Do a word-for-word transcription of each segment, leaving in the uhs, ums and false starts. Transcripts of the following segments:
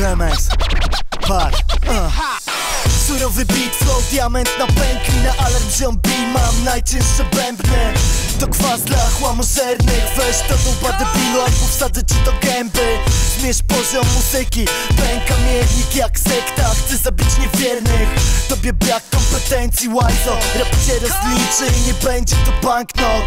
Klemens, Bart. uh. Surowy beat, flow, diament na pękli. Na alarm zombie mam najcięższe bębny. To kwas dla chłamożernych. Weź to tą badę pilu, albo wsadzę ci do gęby. Zmierz poziom muzyki, pęka miernik jak sekta. Chcę zabić niewiernych. Tobie brak kompetencji, łajzo. Rap cię rozliczy i nie będzie to banknot.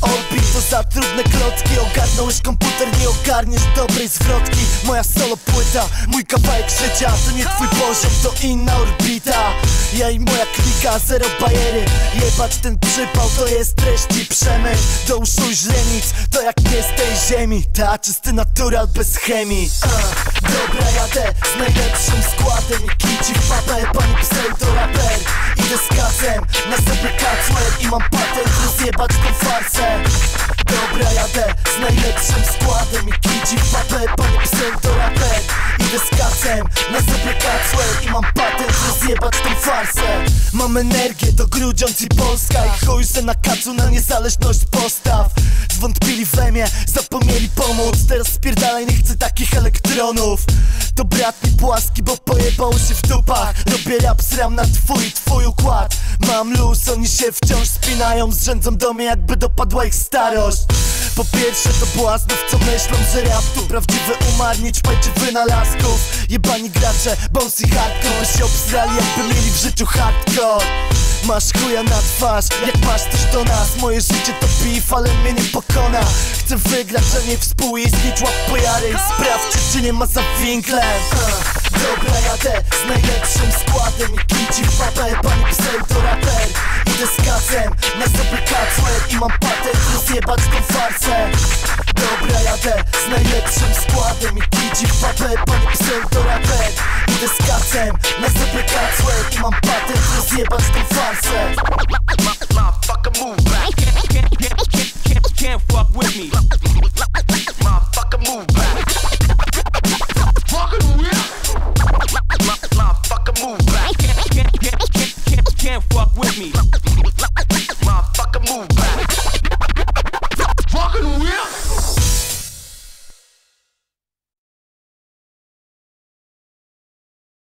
Orbi to za trudne klocki. Ogarnąłeś komputer, nie ogarniesz dobrej zwrotki. Moja solo płyta, mój kawałek życia. To nie twój poziom, to inna orbita. Ja i moja klika, zero bajery. Jebać ten przypał, to jest treści przemyt. Do uszu i źrenic, to jak nie z tej ziemi. Ta czysty natural bez chemii. uh. Dobra, jadę z najlepszym składem. Kici w papel, pani pseudo-raper. Idę z kasem, na sobie kacłem. I mam patent, rozjebać tą farsę. Dobra, jadę z najlepszym składem. Kici w papel, pani pseudo-raper. Idę z kasem, na sobie kacłem. I mam patent, rozjebać tą farsę. Mam energię, do Grudziądz i Polska. I chuj se na kacu, na niezależność postaw. Zwątpili we mnie, zapomnieli pomóc. Teraz spierdalaj, nie chcę takich elektronów. To brat mi płaski, bo pojebał się w dupach. Robię rap, sram na twój, twój układ. Mam luz, oni się wciąż spinają. Zrzędzą do mnie, jakby dopadła ich starość. Po pierwsze to błaznów, co myślą, że rap tu prawdziwy umarł, nie ćpajcie wynalazków. Jebani gracze, bounce i hardcore się obsrali, jakby mieli w życiu hardcore. Masz chuja na twarz, jak masz też do nas. Moje życie to beef, ale mnie nie pokona. Chcę wygrać, a nie współistnieć. Łap pojary i sprawdź, czy nie ma za winklem. uh. Dobra, jadę z najlepszym składem. Kici w papel, pani pseudo-raper. Idę z kasem, na sobie kacłem. I mam patent, rozjebać tą farsę. Dobra, jadę z najlepszym składem. Kici w papel, pani pseudo-raper. Idę z kasem, na sobie kacłem. I mam patent, rozjebać tą farsę. Motherfucker, move back. Can't fuck with me.